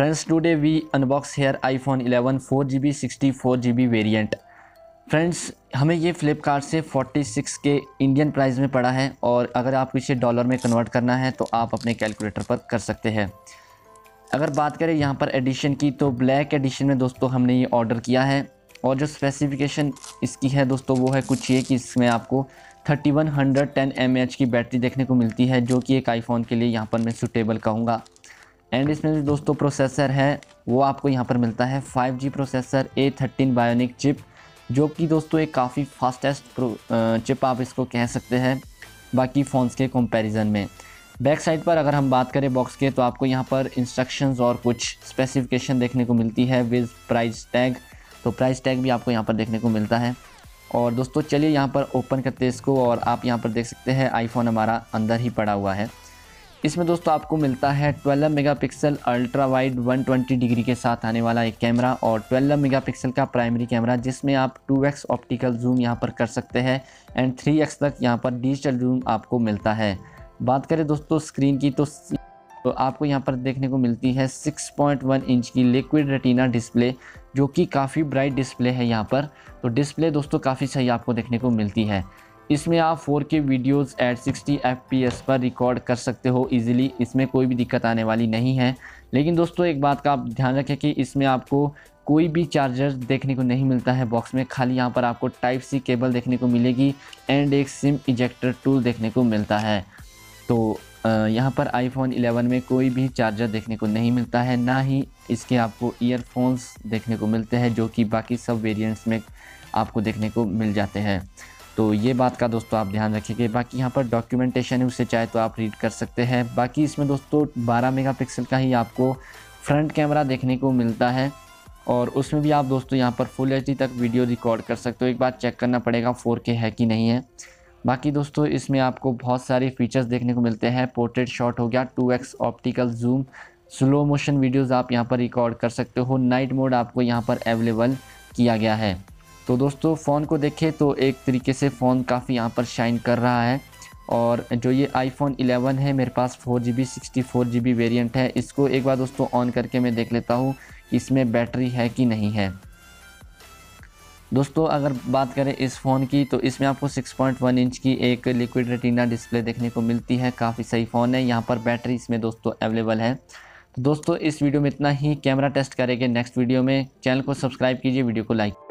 Friends, today we unbox here iPhone 11 4GB 64GB variant. Friends, हमें ये Flipkart से 46 के इंडियन प्राइस में पड़ा है और अगर आपको इसे डॉलर में कन्वर्ट करना है तो आप अपने कैलकुलेटर पर कर सकते हैं। अगर बात करें यहाँ पर एडिशन की तो ब्लैक एडिशन में दोस्तों हमने ये ऑर्डर किया है और जो स्पेसिफिकेशन इसकी है दोस्तों वो है कुछ ये कि इसमें आपको 3110 mAh की बैटरी देखने को मिलती है, जो कि एक आईफोन के लिए यहाँ पर मैं सूटेबल कहूँगा। एंड इसमें जो दोस्तों प्रोसेसर है वो आपको यहाँ पर मिलता है 5G processor A13 bionic chip, जो कि दोस्तों एक काफ़ी फास्टेस्ट चिप आप इसको कह सकते हैं बाकी फ़ोन्स के कंपैरिजन में। बैक साइड पर अगर हम बात करें बॉक्स के तो आपको यहाँ पर इंस्ट्रक्शंस और कुछ स्पेसिफिकेशन देखने को मिलती है विद प्राइस टैग, तो प्राइस टैग भी आपको यहाँ पर देखने को मिलता है। और दोस्तों चलिए यहाँ पर ओपन करते हैं इसको और आप यहाँ पर देख सकते हैं आईफोन हमारा अंदर ही पड़ा हुआ है। इसमें दोस्तों आपको मिलता है 12 मेगापिक्सल अल्ट्रा वाइड 120 डिग्री के साथ आने वाला एक कैमरा और 12 मेगापिक्सल का प्राइमरी कैमरा, जिसमें आप 2x ऑप्टिकल जूम यहाँ पर कर सकते हैं एंड 3x तक यहाँ पर डिजिटल जूम आपको मिलता है। बात करें दोस्तों स्क्रीन की तो आपको यहाँ पर देखने को मिलती है 6.1 इंच की लिक्विड रेटिना डिस्प्ले, जो कि काफ़ी ब्राइट डिस्प्ले है यहाँ पर। तो डिस्प्ले दोस्तों काफ़ी सही आपको देखने को मिलती है। इसमें आप 4K वीडियोस एट 60 FPS पर रिकॉर्ड कर सकते हो इजीली, इसमें कोई भी दिक्कत आने वाली नहीं है। लेकिन दोस्तों एक बात का आप ध्यान रखें कि इसमें आपको कोई भी चार्जर देखने को नहीं मिलता है बॉक्स में, खाली यहाँ पर आपको टाइप-C केबल देखने को मिलेगी एंड एक सिम इजेक्टर टूल देखने को मिलता है। तो यहाँ पर iPhone 11 में कोई भी चार्जर देखने को नहीं मिलता है, ना ही इसके आपको ईयरफोन्स देखने को मिलते हैं, जो कि बाकी सब वेरिएंट्स में आपको देखने को मिल जाते हैं। तो ये बात का दोस्तों आप ध्यान रखिएगा। बाकी यहाँ पर डॉक्यूमेंटेशन है, उसे चाहे तो आप रीड कर सकते हैं। बाकी इसमें दोस्तों 12 मेगापिक्सल का ही आपको फ्रंट कैमरा देखने को मिलता है और उसमें भी आप दोस्तों यहाँ पर फुल एचडी तक वीडियो रिकॉर्ड कर सकते हो। एक बार चेक करना पड़ेगा 4K है कि नहीं है। बाकी दोस्तों इसमें आपको बहुत सारे फीचर्स देखने को मिलते हैं, पोर्ट्रेट शॉट हो गया, 2x optical zoom, slow motion videos आप यहाँ पर रिकॉर्ड कर सकते हो, नाइट मोड आपको यहाँ पर अवेलेबल किया गया है। तो दोस्तों फ़ोन को देखें तो एक तरीके से फ़ोन काफ़ी यहाँ पर शाइन कर रहा है। और जो ये iPhone 11 है, मेरे पास 4GB 64GB वेरिएंट है, इसको एक बार दोस्तों ऑन करके मैं देख लेता हूँ इसमें बैटरी है कि नहीं है। दोस्तों अगर बात करें इस फ़ोन की तो इसमें आपको 6.1 इंच की एक लिक्विड रेटिना डिस्प्ले देखने को मिलती है, काफ़ी सही फ़ोन है। यहाँ पर बैटरी इसमें दोस्तों अवेलेबल है। तो दोस्तों इस वीडियो में इतना ही, कैमरा टेस्ट करेंगे नेक्स्ट वीडियो में। चैनल को सब्सक्राइब कीजिए, वीडियो को लाइक।